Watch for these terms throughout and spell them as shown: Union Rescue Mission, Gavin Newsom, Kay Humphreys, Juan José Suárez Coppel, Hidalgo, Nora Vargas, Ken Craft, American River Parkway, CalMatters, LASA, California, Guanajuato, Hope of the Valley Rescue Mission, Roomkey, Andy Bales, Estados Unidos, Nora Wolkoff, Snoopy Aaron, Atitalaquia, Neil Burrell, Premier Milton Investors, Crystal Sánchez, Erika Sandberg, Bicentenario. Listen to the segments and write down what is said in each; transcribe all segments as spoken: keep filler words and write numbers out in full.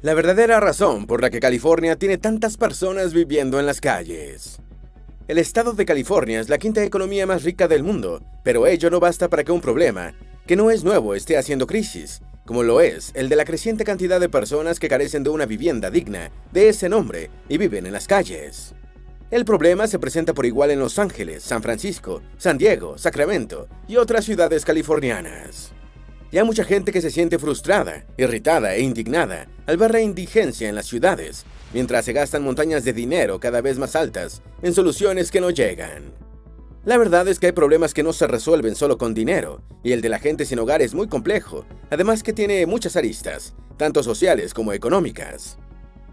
la verdadera razón por la que California tiene tantas personas viviendo en las calles. El estado de California es la quinta economía más rica del mundo, pero ello no basta para que un problema, que no es nuevo, esté haciendo crisis, como lo es el de la creciente cantidad de personas que carecen de una vivienda digna de ese nombre y viven en las calles. El problema se presenta por igual en Los Ángeles, San Francisco, San Diego, Sacramento y otras ciudades californianas. Y hay mucha gente que se siente frustrada, irritada e indignada al ver la indigencia en las ciudades, mientras se gastan montañas de dinero cada vez más altas en soluciones que no llegan. La verdad es que hay problemas que no se resuelven solo con dinero, y el de la gente sin hogar es muy complejo, además que tiene muchas aristas, tanto sociales como económicas.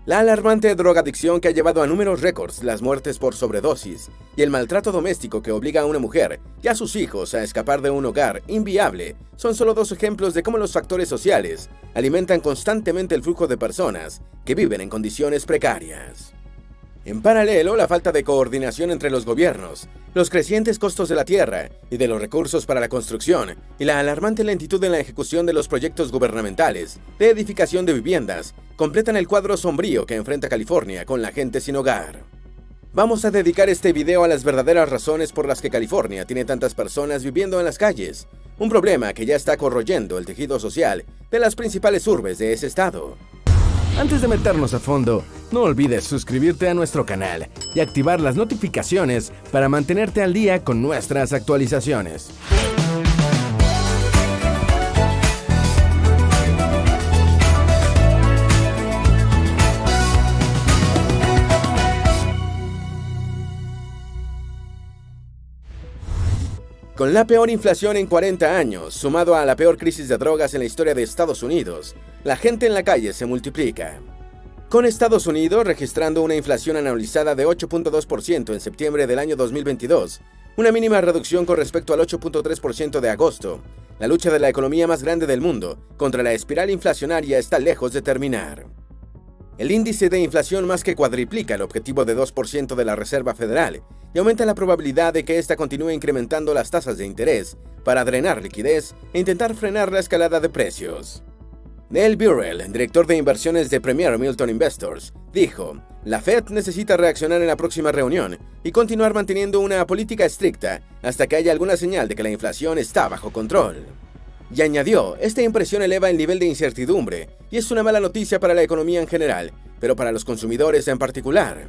La alarmante drogadicción que ha llevado a números récords, las muertes por sobredosis y el maltrato doméstico que obliga a una mujer y a sus hijos a escapar de un hogar inviable son solo dos ejemplos de cómo los factores sociales alimentan constantemente el flujo de personas que viven en condiciones precarias. En paralelo, la falta de coordinación entre los gobiernos, los crecientes costos de la tierra y de los recursos para la construcción y la alarmante lentitud en la ejecución de los proyectos gubernamentales de edificación de viviendas completan el cuadro sombrío que enfrenta California con la gente sin hogar. Vamos a dedicar este video a las verdaderas razones por las que California tiene tantas personas viviendo en las calles, un problema que ya está corroyendo el tejido social de las principales urbes de ese estado. Antes de meternos a fondo, no olvides suscribirte a nuestro canal y activar las notificaciones para mantenerte al día con nuestras actualizaciones. Con la peor inflación en cuarenta años, sumado a la peor crisis de drogas en la historia de Estados Unidos, la gente en la calle se multiplica. Con Estados Unidos registrando una inflación anualizada de ocho punto dos por ciento en septiembre del año dos mil veintidós, una mínima reducción con respecto al ocho punto tres por ciento de agosto, la lucha de la economía más grande del mundo contra la espiral inflacionaria está lejos de terminar. El índice de inflación más que cuadriplica el objetivo de dos por ciento de la Reserva Federal y aumenta la probabilidad de que ésta continúe incrementando las tasas de interés para drenar liquidez e intentar frenar la escalada de precios. Neil Burrell, director de inversiones de Premier Milton Investors, dijo: "La Fed necesita reaccionar en la próxima reunión y continuar manteniendo una política estricta hasta que haya alguna señal de que la inflación está bajo control". Y añadió, esta impresión eleva el nivel de incertidumbre y es una mala noticia para la economía en general, pero para los consumidores en particular.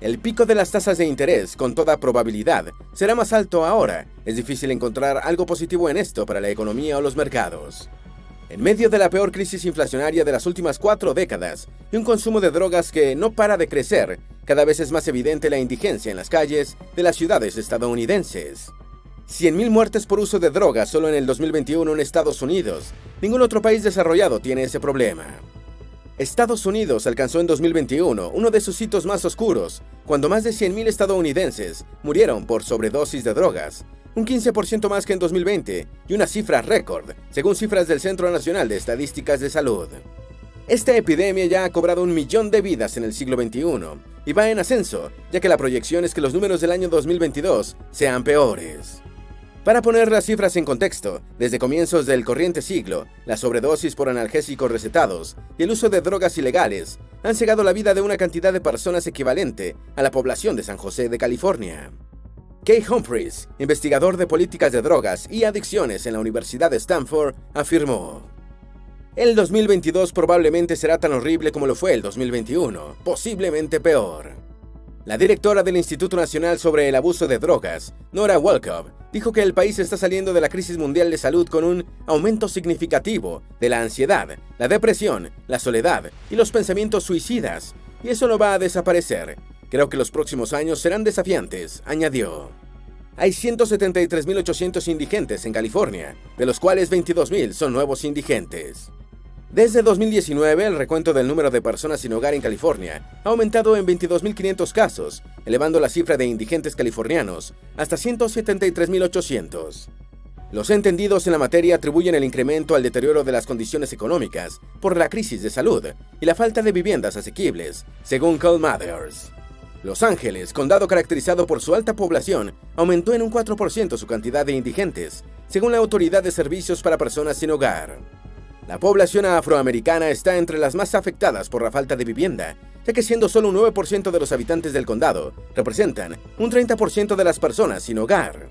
El pico de las tasas de interés, con toda probabilidad, será más alto ahora. Es difícil encontrar algo positivo en esto para la economía o los mercados. En medio de la peor crisis inflacionaria de las últimas cuatro décadas y un consumo de drogas que no para de crecer, cada vez es más evidente la indigencia en las calles de las ciudades estadounidenses. cien mil muertes por uso de drogas solo en el dos mil veintiuno en Estados Unidos. Ningún otro país desarrollado tiene ese problema. Estados Unidos alcanzó en dos mil veintiuno uno de sus hitos más oscuros, cuando más de cien mil estadounidenses murieron por sobredosis de drogas, un quince por ciento más que en dos mil veinte y una cifra récord, según cifras del Centro Nacional de Estadísticas de Salud. Esta epidemia ya ha cobrado un millón de vidas en el siglo veintiuno y va en ascenso, ya que la proyección es que los números del año dos mil veintidós sean peores. Para poner las cifras en contexto, desde comienzos del corriente siglo, la sobredosis por analgésicos recetados y el uso de drogas ilegales han cegado la vida de una cantidad de personas equivalente a la población de San José de California. Kay Humphreys, investigador de políticas de drogas y adicciones en la Universidad de Stanford, afirmó: "El dos mil veintidós probablemente será tan horrible como lo fue el dos mil veintiuno, posiblemente peor". La directora del Instituto Nacional sobre el Abuso de Drogas, Nora Wolkoff, dijo que el país está saliendo de la crisis mundial de salud con un aumento significativo de la ansiedad, la depresión, la soledad y los pensamientos suicidas, y eso no va a desaparecer. Creo que los próximos años serán desafiantes, añadió. Hay ciento setenta y tres mil ochocientos indigentes en California, de los cuales veintidós mil son nuevos indigentes. Desde dos mil diecinueve, el recuento del número de personas sin hogar en California ha aumentado en veintidós mil quinientos casos, elevando la cifra de indigentes californianos hasta ciento setenta y tres mil ochocientos. Los entendidos en la materia atribuyen el incremento al deterioro de las condiciones económicas por la crisis de salud y la falta de viviendas asequibles, según CalMatters. Los Ángeles, condado caracterizado por su alta población, aumentó en un cuatro por ciento su cantidad de indigentes, según la Autoridad de Servicios para Personas sin Hogar. La población afroamericana está entre las más afectadas por la falta de vivienda, ya que siendo solo un nueve por ciento de los habitantes del condado, representan un treinta por ciento de las personas sin hogar.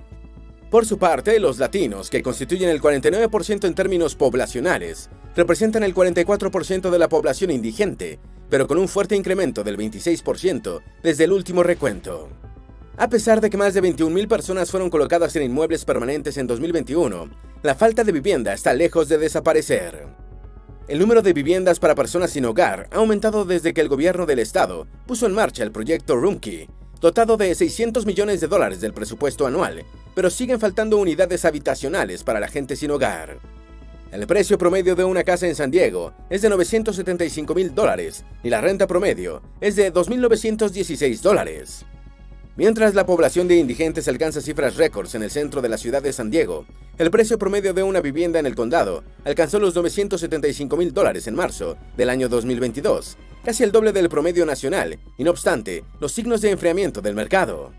Por su parte, los latinos, que constituyen el cuarenta y nueve por ciento en términos poblacionales, representan el cuarenta y cuatro por ciento de la población indigente, pero con un fuerte incremento del veintiséis por ciento desde el último recuento. A pesar de que más de veintiún mil personas fueron colocadas en inmuebles permanentes en dos mil veintiuno, la falta de vivienda está lejos de desaparecer. El número de viviendas para personas sin hogar ha aumentado desde que el gobierno del estado puso en marcha el proyecto Roomkey, dotado de seiscientos millones de dólares del presupuesto anual, pero siguen faltando unidades habitacionales para la gente sin hogar. El precio promedio de una casa en San Diego es de novecientos setenta y cinco mil dólares y la renta promedio es de dos mil novecientos dieciséis dólares. Mientras la población de indigentes alcanza cifras récords en el centro de la ciudad de San Diego, el precio promedio de una vivienda en el condado alcanzó los novecientos setenta y cinco mil dólares en marzo del año dos mil veintidós, casi el doble del promedio nacional, y no obstante, los signos de enfriamiento del mercado.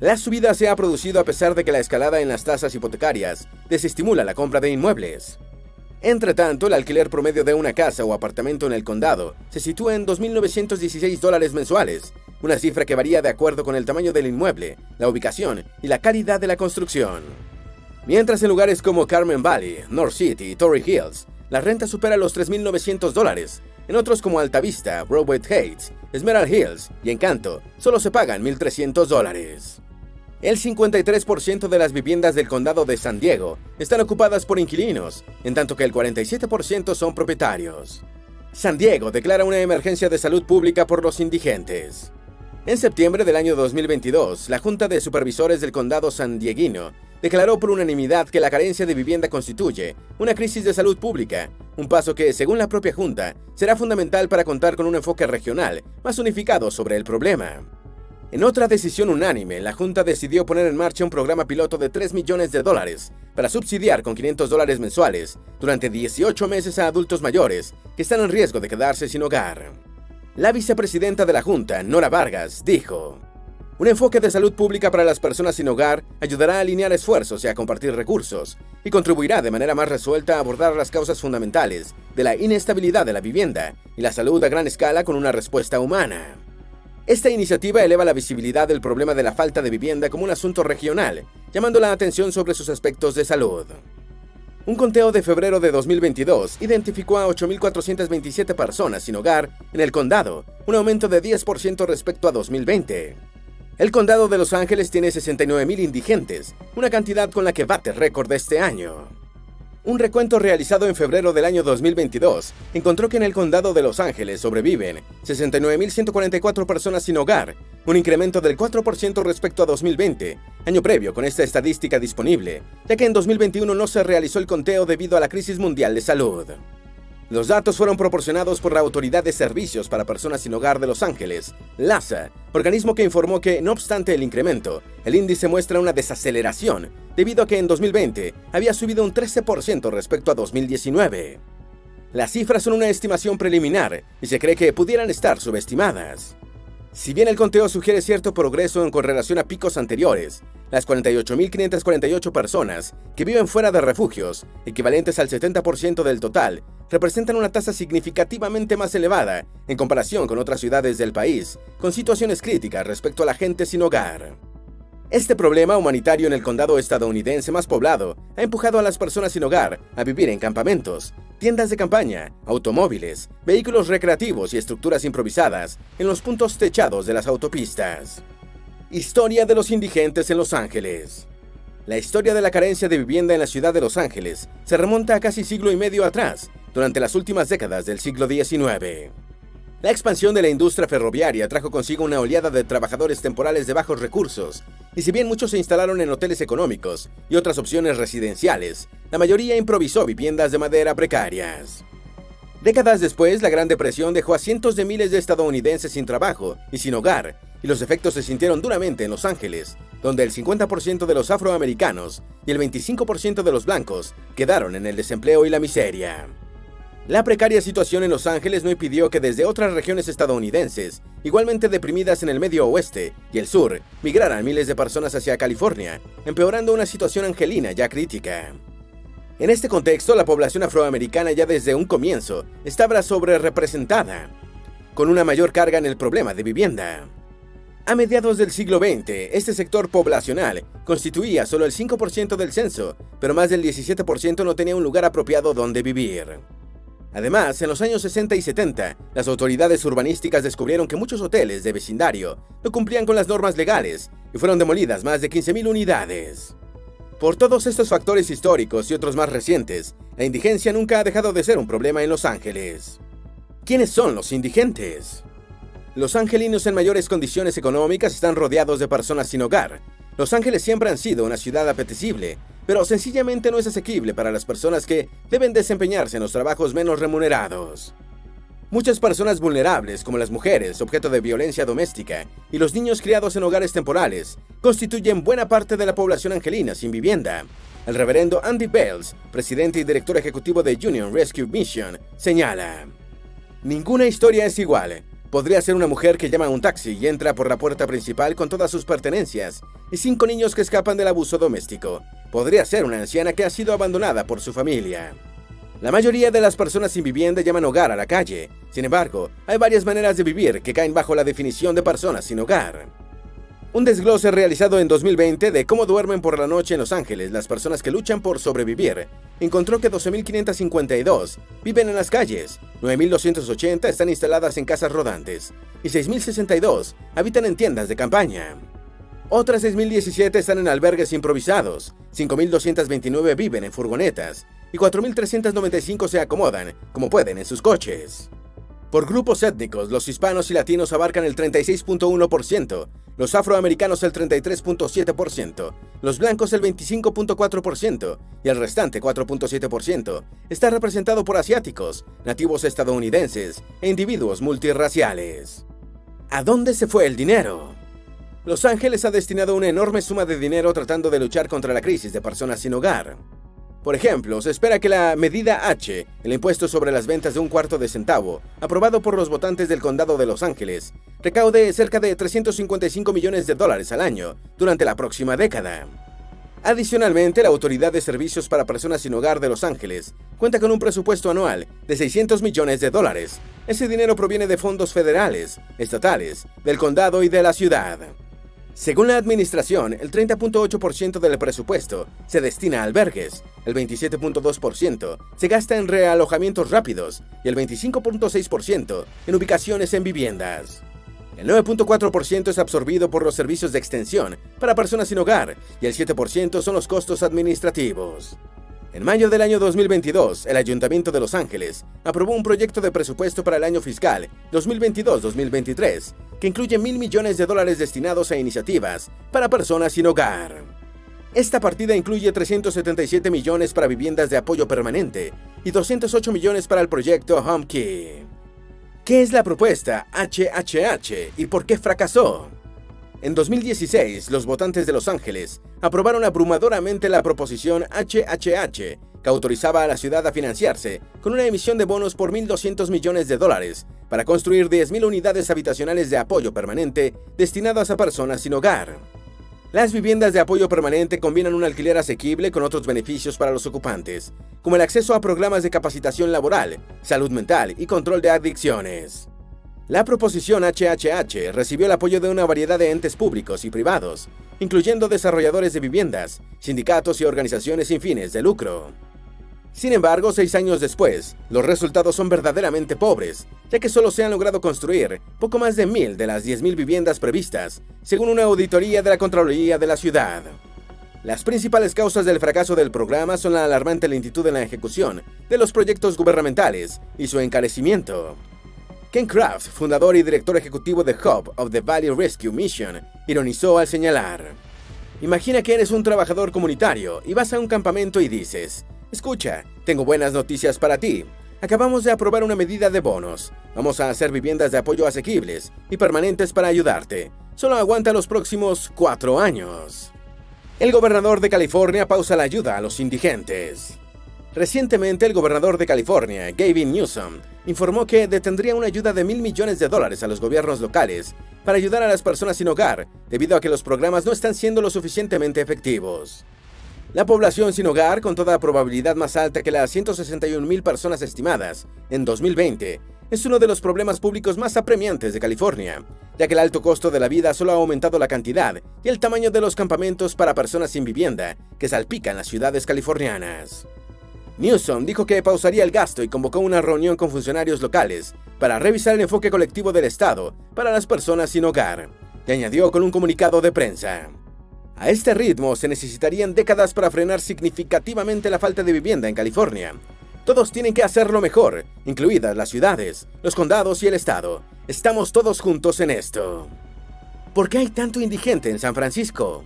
La subida se ha producido a pesar de que la escalada en las tasas hipotecarias desestimula la compra de inmuebles. Entre tanto, el alquiler promedio de una casa o apartamento en el condado se sitúa en dos mil novecientos dieciséis dólares mensuales, una cifra que varía de acuerdo con el tamaño del inmueble, la ubicación y la calidad de la construcción. Mientras en lugares como Carmen Valley, North City y Torrey Hills, la renta supera los tres mil novecientos dólares, en otros como Alta Vista, Broadway Heights, Esmeralda Hills y Encanto solo se pagan mil trescientos dólares. El cincuenta y tres por ciento de las viviendas del condado de San Diego están ocupadas por inquilinos, en tanto que el cuarenta y siete por ciento son propietarios. San Diego declara una emergencia de salud pública por los indigentes. En septiembre del año dos mil veintidós, la Junta de Supervisores del Condado Sandieguino declaró por unanimidad que la carencia de vivienda constituye una crisis de salud pública, un paso que, según la propia Junta, será fundamental para contar con un enfoque regional más unificado sobre el problema. En otra decisión unánime, la Junta decidió poner en marcha un programa piloto de tres millones de dólares para subsidiar con quinientos dólares mensuales durante dieciocho meses a adultos mayores que están en riesgo de quedarse sin hogar. La vicepresidenta de la Junta, Nora Vargas, dijo: "Un enfoque de salud pública para las personas sin hogar ayudará a alinear esfuerzos y a compartir recursos, y contribuirá de manera más resuelta a abordar las causas fundamentales de la inestabilidad de la vivienda y la salud a gran escala con una respuesta humana". Esta iniciativa eleva la visibilidad del problema de la falta de vivienda como un asunto regional, llamando la atención sobre sus aspectos de salud. Un conteo de febrero de dos mil veintidós identificó a ocho mil cuatrocientas veintisiete personas sin hogar en el condado, un aumento de diez por ciento respecto a dos mil veinte. El condado de Los Ángeles tiene sesenta y nueve mil indigentes, una cantidad con la que bate récord este año. Un recuento realizado en febrero del año dos mil veintidós encontró que en el condado de Los Ángeles sobreviven sesenta y nueve mil ciento cuarenta y cuatro personas sin hogar, un incremento del cuatro por ciento respecto a dos mil veinte, año previo con esta estadística disponible, ya que en dos mil veintiuno no se realizó el conteo debido a la crisis mundial de salud. Los datos fueron proporcionados por la Autoridad de Servicios para Personas sin Hogar de Los Ángeles, LASA, organismo que informó que, no obstante el incremento, el índice muestra una desaceleración, debido a que en dos mil veinte había subido un trece por ciento respecto a dos mil diecinueve. Las cifras son una estimación preliminar y se cree que pudieran estar subestimadas. Si bien el conteo sugiere cierto progreso en correlación a picos anteriores, las cuarenta y ocho mil quinientas cuarenta y ocho personas que viven fuera de refugios, equivalentes al setenta por ciento del total, representan una tasa significativamente más elevada en comparación con otras ciudades del país, con situaciones críticas respecto a la gente sin hogar. Este problema humanitario en el condado estadounidense más poblado ha empujado a las personas sin hogar a vivir en campamentos, tiendas de campaña, automóviles, vehículos recreativos y estructuras improvisadas en los puntos techados de las autopistas. Historia de los indigentes en Los Ángeles. La historia de la carencia de vivienda en la ciudad de Los Ángeles se remonta a casi siglo y medio atrás, durante las últimas décadas del siglo diecinueve. La expansión de la industria ferroviaria trajo consigo una oleada de trabajadores temporales de bajos recursos, y si bien muchos se instalaron en hoteles económicos y otras opciones residenciales, la mayoría improvisó viviendas de madera precarias. Décadas después, la Gran Depresión dejó a cientos de miles de estadounidenses sin trabajo y sin hogar, y los efectos se sintieron duramente en Los Ángeles, donde el cincuenta por ciento de los afroamericanos y el veinticinco por ciento de los blancos quedaron en el desempleo y la miseria. La precaria situación en Los Ángeles no impidió que desde otras regiones estadounidenses, igualmente deprimidas en el medio oeste y el sur, migraran miles de personas hacia California, empeorando una situación angelina ya crítica. En este contexto, la población afroamericana ya desde un comienzo estaba sobrerepresentada, con una mayor carga en el problema de vivienda. A mediados del siglo veinte, este sector poblacional constituía solo el cinco por ciento del censo, pero más del diecisiete por ciento no tenía un lugar apropiado donde vivir. Además, en los años sesenta y setenta, las autoridades urbanísticas descubrieron que muchos hoteles de vecindario no cumplían con las normas legales y fueron demolidas más de quince mil unidades. Por todos estos factores históricos y otros más recientes, la indigencia nunca ha dejado de ser un problema en Los Ángeles. ¿Quiénes son los indigentes? Los angelinos en mayores condiciones económicas están rodeados de personas sin hogar. Los Ángeles siempre han sido una ciudad apetecible, pero sencillamente no es asequible para las personas que deben desempeñarse en los trabajos menos remunerados. Muchas personas vulnerables, como las mujeres, objeto de violencia doméstica, y los niños criados en hogares temporales, constituyen buena parte de la población angelina sin vivienda. El reverendo Andy Bales, presidente y director ejecutivo de Union Rescue Mission, señala: "Ninguna historia es igual. Podría ser una mujer que llama a un taxi y entra por la puerta principal con todas sus pertenencias y cinco niños que escapan del abuso doméstico. Podría ser una anciana que ha sido abandonada por su familia". La mayoría de las personas sin vivienda llaman hogar a la calle. Sin embargo, hay varias maneras de vivir que caen bajo la definición de personas sin hogar. Un desglose realizado en dos mil veinte de cómo duermen por la noche en Los Ángeles las personas que luchan por sobrevivir encontró que doce mil quinientos cincuenta y dos viven en las calles, nueve mil doscientos ochenta están instaladas en casas rodantes y seis mil sesenta y dos habitan en tiendas de campaña. Otras seis mil diecisiete están en albergues improvisados, cinco mil doscientos veintinueve viven en furgonetas y cuatro mil trescientos noventa y cinco se acomodan como pueden en sus coches. Por grupos étnicos, los hispanos y latinos abarcan el treinta y seis punto uno por ciento, los afroamericanos el treinta y tres punto siete por ciento, los blancos el veinticinco punto cuatro por ciento y el restante cuatro punto siete por ciento está representado por asiáticos, nativos estadounidenses e individuos multirraciales. ¿A dónde se fue el dinero? Los Ángeles ha destinado una enorme suma de dinero tratando de luchar contra la crisis de personas sin hogar. Por ejemplo, se espera que la medida H, el impuesto sobre las ventas de un cuarto de centavo, aprobado por los votantes del condado de Los Ángeles, recaude cerca de trescientos cincuenta y cinco millones de dólares al año durante la próxima década. Adicionalmente, la Autoridad de Servicios para Personas sin Hogar de Los Ángeles cuenta con un presupuesto anual de seiscientos millones de dólares. Ese dinero proviene de fondos federales, estatales, del condado y de la ciudad. Según la administración, el treinta punto ocho por ciento del presupuesto se destina a albergues, el veintisiete punto dos por ciento se gasta en realojamientos rápidos y el veinticinco punto seis por ciento en ubicaciones en viviendas. El nueve punto cuatro por ciento es absorbido por los servicios de extensión para personas sin hogar y el siete por ciento son los costos administrativos. En mayo del año dos mil veintidós, el Ayuntamiento de Los Ángeles aprobó un proyecto de presupuesto para el año fiscal dos mil veintidós dos mil veintitrés que incluye mil millones de dólares destinados a iniciativas para personas sin hogar. Esta partida incluye trescientos setenta y siete millones para viviendas de apoyo permanente y doscientos ocho millones para el proyecto Roomkey. ¿Qué es la propuesta H H H y por qué fracasó? En dos mil dieciséis, los votantes de Los Ángeles aprobaron abrumadoramente la proposición H H H, que autorizaba a la ciudad a financiarse con una emisión de bonos por mil doscientos millones de dólares para construir diez mil unidades habitacionales de apoyo permanente destinadas a personas sin hogar. Las viviendas de apoyo permanente combinan un alquiler asequible con otros beneficios para los ocupantes, como el acceso a programas de capacitación laboral, salud mental y control de adicciones. La proposición H H H recibió el apoyo de una variedad de entes públicos y privados, incluyendo desarrolladores de viviendas, sindicatos y organizaciones sin fines de lucro. Sin embargo, seis años después, los resultados son verdaderamente pobres, ya que solo se han logrado construir poco más de mil de las diez mil viviendas previstas, según una auditoría de la Contraloría de la Ciudad. Las principales causas del fracaso del programa son la alarmante lentitud en la ejecución de los proyectos gubernamentales y su encarecimiento. Ken Craft, fundador y director ejecutivo de Hope of the Valley Rescue Mission, ironizó al señalar: "Imagina que eres un trabajador comunitario y vas a un campamento y dices: escucha, tengo buenas noticias para ti. Acabamos de aprobar una medida de bonos. Vamos a hacer viviendas de apoyo asequibles y permanentes para ayudarte. Solo aguanta los próximos cuatro años". El gobernador de California pausa la ayuda a los indigentes. Recientemente, el gobernador de California, Gavin Newsom, informó que detendría una ayuda de mil millones de dólares a los gobiernos locales para ayudar a las personas sin hogar, debido a que los programas no están siendo lo suficientemente efectivos. La población sin hogar, con toda probabilidad más alta que las ciento sesenta y un mil personas estimadas en dos mil veinte, es uno de los problemas públicos más apremiantes de California, ya que el alto costo de la vida solo ha aumentado la cantidad y el tamaño de los campamentos para personas sin vivienda que salpican las ciudades californianas. Newsom dijo que pausaría el gasto y convocó una reunión con funcionarios locales para revisar el enfoque colectivo del Estado para las personas sin hogar, y añadió con un comunicado de prensa. A este ritmo se necesitarían décadas para frenar significativamente la falta de vivienda en California. Todos tienen que hacerlo mejor, incluidas las ciudades, los condados y el estado. Estamos todos juntos en esto. ¿Por qué hay tanto indigente en San Francisco?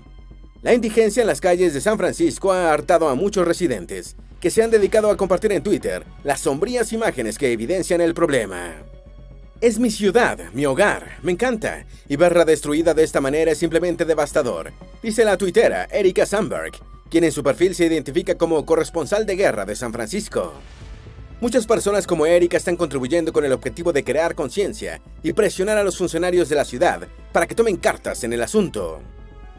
La indigencia en las calles de San Francisco ha hartado a muchos residentes, que se han dedicado a compartir en Twitter las sombrías imágenes que evidencian el problema. Es mi ciudad, mi hogar, me encanta, y verla destruida de esta manera es simplemente devastador, dice la tuitera Erika Sandberg, quien en su perfil se identifica como corresponsal de guerra de San Francisco. Muchas personas como Erika están contribuyendo con el objetivo de crear conciencia y presionar a los funcionarios de la ciudad para que tomen cartas en el asunto.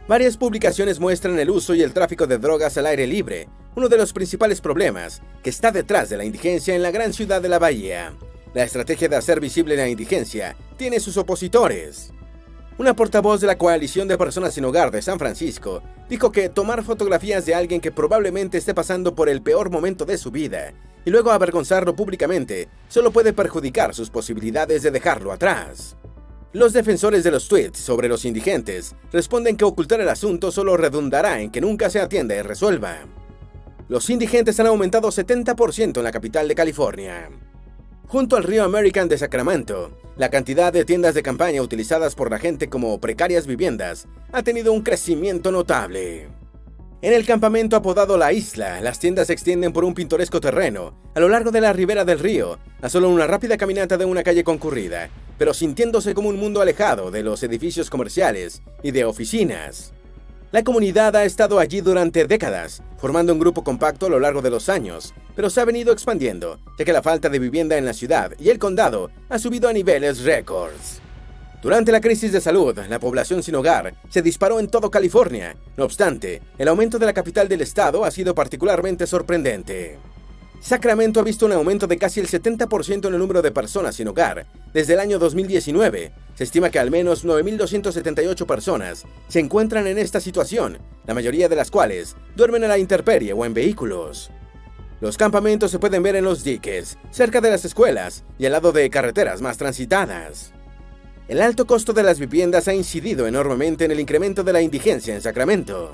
Varias publicaciones muestran el uso y el tráfico de drogas al aire libre, uno de los principales problemas que está detrás de la indigencia en la gran ciudad de la bahía. La estrategia de hacer visible la indigencia tiene sus opositores. Una portavoz de la Coalición de Personas Sin Hogar de San Francisco dijo que tomar fotografías de alguien que probablemente esté pasando por el peor momento de su vida y luego avergonzarlo públicamente solo puede perjudicar sus posibilidades de dejarlo atrás. Los defensores de los tweets sobre los indigentes responden que ocultar el asunto solo redundará en que nunca se atienda y resuelva. Los indigentes han aumentado setenta por ciento en la capital de California. Junto al río American de Sacramento, la cantidad de tiendas de campaña utilizadas por la gente como precarias viviendas ha tenido un crecimiento notable. En el campamento apodado La Isla, las tiendas se extienden por un pintoresco terreno a lo largo de la ribera del río a solo una rápida caminata de una calle concurrida, pero sintiéndose como un mundo alejado de los edificios comerciales y de oficinas. La comunidad ha estado allí durante décadas, formando un grupo compacto a lo largo de los años, pero se ha venido expandiendo, ya que la falta de vivienda en la ciudad y el condado ha subido a niveles récords. Durante la crisis de salud, la población sin hogar se disparó en todo California. No obstante, el aumento de la capital del estado ha sido particularmente sorprendente. Sacramento ha visto un aumento de casi el setenta por ciento en el número de personas sin hogar. Desde el año dos mil diecinueve, se estima que al menos nueve mil doscientas setenta y ocho personas se encuentran en esta situación, la mayoría de las cuales duermen a la intemperie o en vehículos. Los campamentos se pueden ver en los diques, cerca de las escuelas y al lado de carreteras más transitadas. El alto costo de las viviendas ha incidido enormemente en el incremento de la indigencia en Sacramento.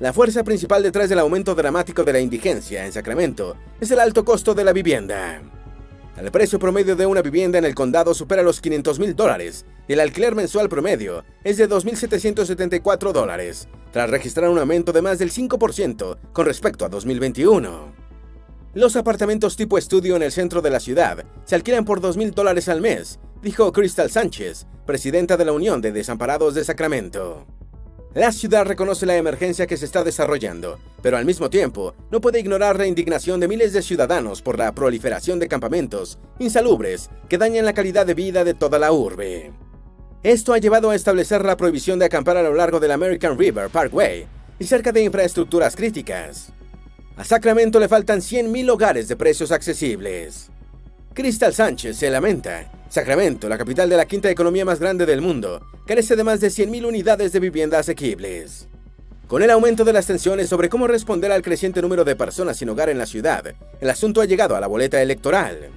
La fuerza principal detrás del aumento dramático de la indigencia en Sacramento es el alto costo de la vivienda. El precio promedio de una vivienda en el condado supera los quinientos mil dólares y el alquiler mensual promedio es de dos mil setecientos setenta y cuatro dólares, tras registrar un aumento de más del cinco por ciento con respecto a dos mil veintiuno. Los apartamentos tipo estudio en el centro de la ciudad se alquilan por dos mil dólares al mes, dijo Crystal Sánchez, presidenta de la Unión de Desamparados de Sacramento. La ciudad reconoce la emergencia que se está desarrollando, pero al mismo tiempo no puede ignorar la indignación de miles de ciudadanos por la proliferación de campamentos insalubres que dañan la calidad de vida de toda la urbe. Esto ha llevado a establecer la prohibición de acampar a lo largo del American River Parkway y cerca de infraestructuras críticas. A Sacramento le faltan cien mil hogares de precios accesibles. Crystal Sánchez se lamenta. Sacramento, la capital de la quinta economía más grande del mundo, carece de más de cien mil unidades de vivienda asequibles. Con el aumento de las tensiones sobre cómo responder al creciente número de personas sin hogar en la ciudad, el asunto ha llegado a la boleta electoral.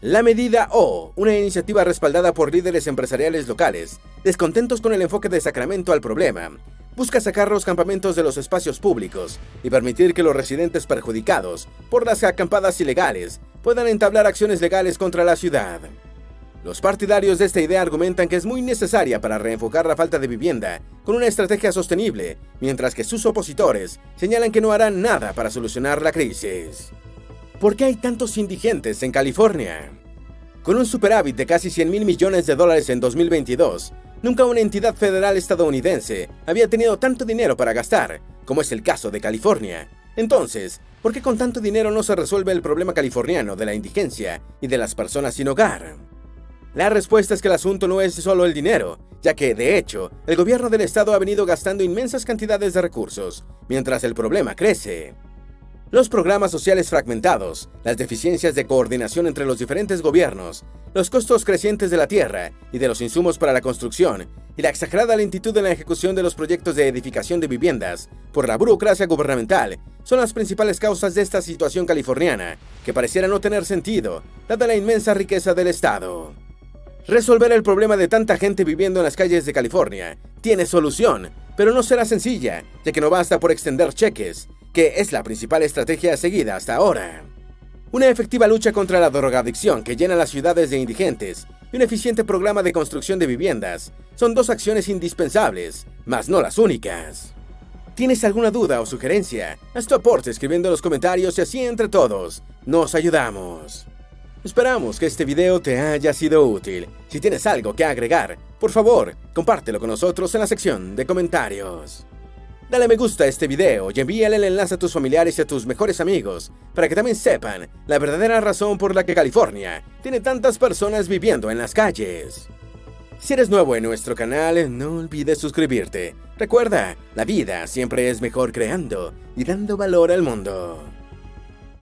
La medida O, una iniciativa respaldada por líderes empresariales locales, descontentos con el enfoque de Sacramento al problema, busca sacar los campamentos de los espacios públicos y permitir que los residentes perjudicados por las acampadas ilegales puedan entablar acciones legales contra la ciudad. Los partidarios de esta idea argumentan que es muy necesaria para reenfocar la falta de vivienda con una estrategia sostenible, mientras que sus opositores señalan que no harán nada para solucionar la crisis. ¿Por qué hay tantos indigentes en California? Con un superávit de casi cien mil millones de dólares en dos mil veintidós, nunca una entidad federal estadounidense había tenido tanto dinero para gastar, como es el caso de California. Entonces, ¿por qué con tanto dinero no se resuelve el problema californiano de la indigencia y de las personas sin hogar? La respuesta es que el asunto no es solo el dinero, ya que, de hecho, el gobierno del estado ha venido gastando inmensas cantidades de recursos, mientras el problema crece. Los programas sociales fragmentados, las deficiencias de coordinación entre los diferentes gobiernos, los costos crecientes de la tierra y de los insumos para la construcción, y la exagerada lentitud en la ejecución de los proyectos de edificación de viviendas por la burocracia gubernamental son las principales causas de esta situación californiana, que pareciera no tener sentido, dada la inmensa riqueza del estado. Resolver el problema de tanta gente viviendo en las calles de California tiene solución, pero no será sencilla, ya que no basta por extender cheques, que es la principal estrategia seguida hasta ahora. Una efectiva lucha contra la drogadicción que llena las ciudades de indigentes y un eficiente programa de construcción de viviendas son dos acciones indispensables, mas no las únicas. ¿Tienes alguna duda o sugerencia? Haz tu aporte escribiendo en los comentarios y así entre todos nos ayudamos. Esperamos que este video te haya sido útil. Si tienes algo que agregar, por favor, compártelo con nosotros en la sección de comentarios. Dale me gusta a este video y envíale el enlace a tus familiares y a tus mejores amigos para que también sepan la verdadera razón por la que California tiene tantas personas viviendo en las calles. Si eres nuevo en nuestro canal, no olvides suscribirte. Recuerda, la vida siempre es mejor creando y dando valor al mundo.